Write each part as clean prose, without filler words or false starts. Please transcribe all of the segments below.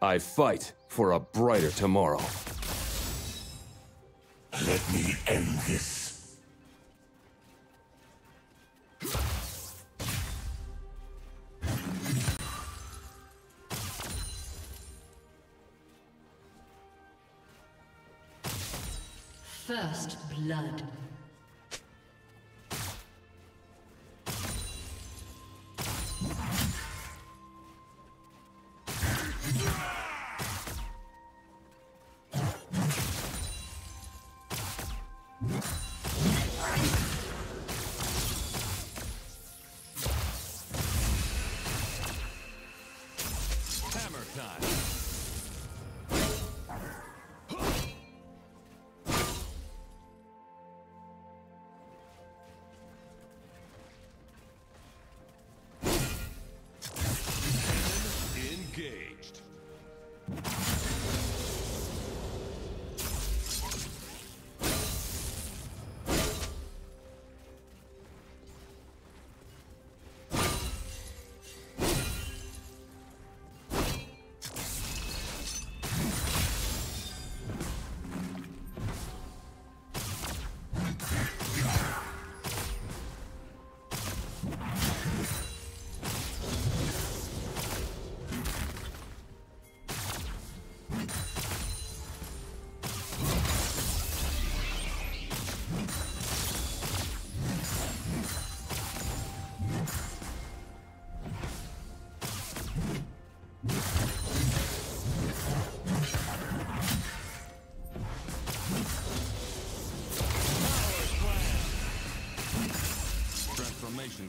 I fight for a brighter tomorrow. Let me end this. First blood.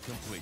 Complete.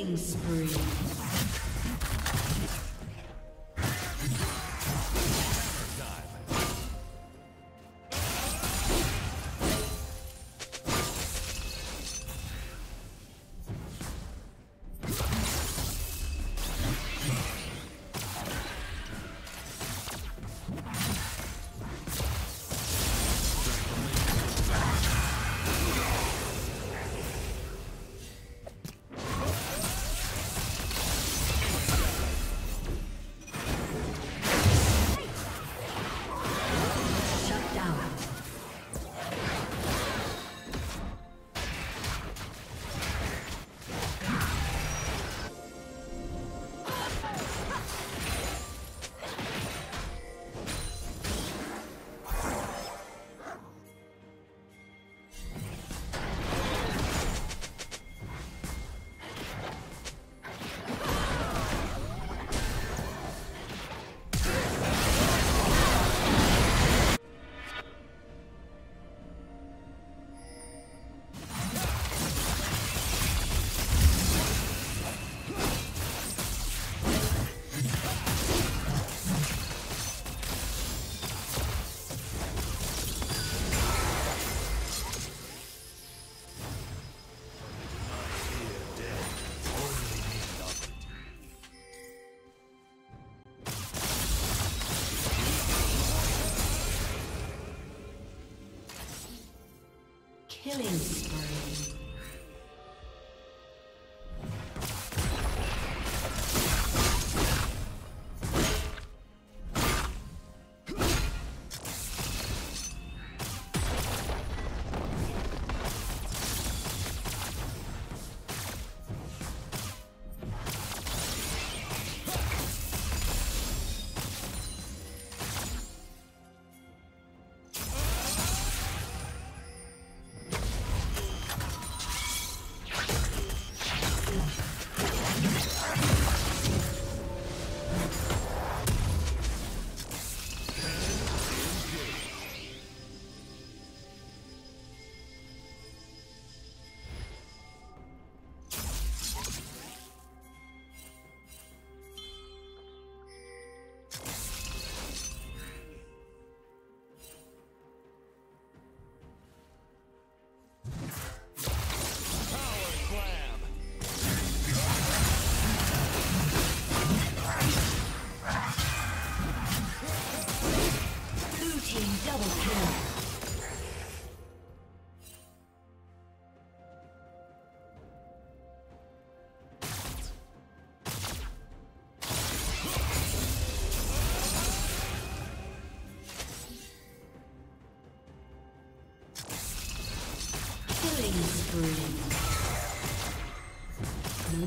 Killing spree. Killing spree. Blue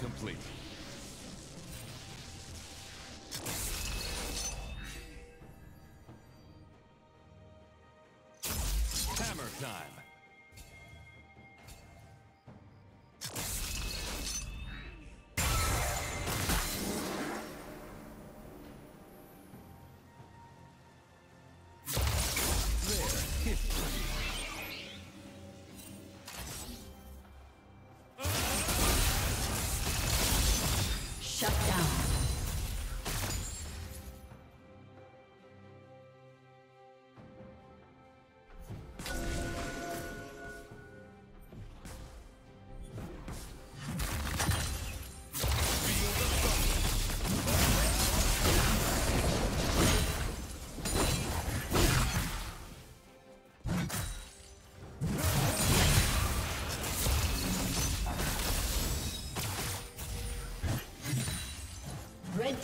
Complete. Hammer time. Red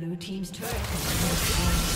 Blue team's turret has been destroyed.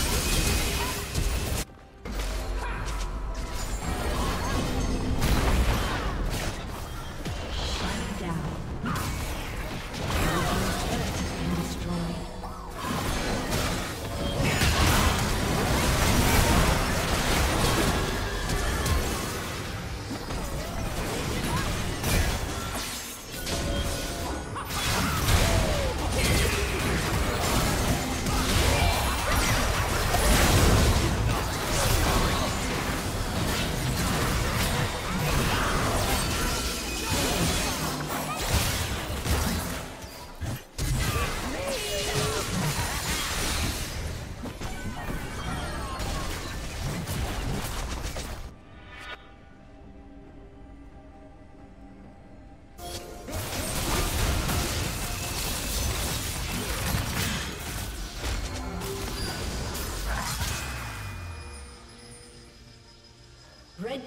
Red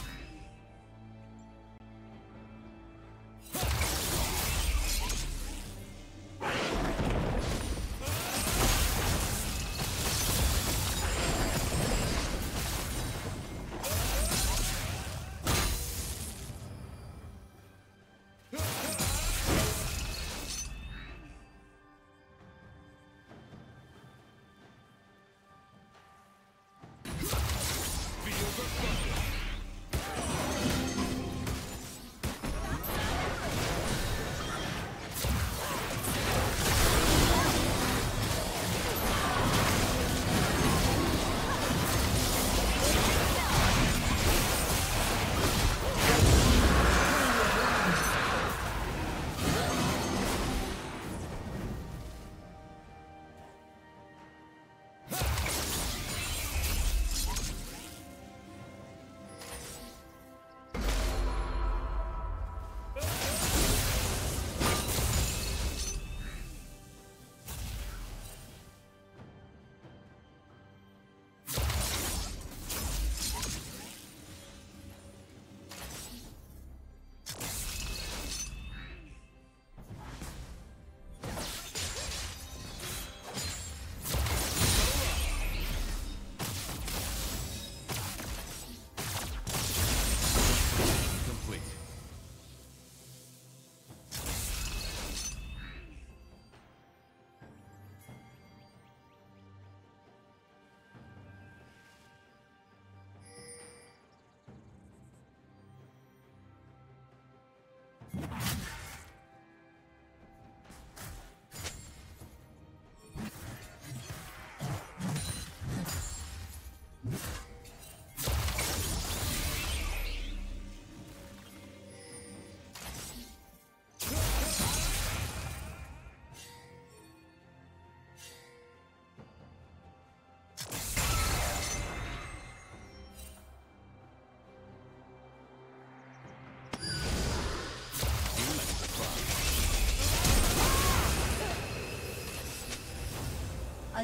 A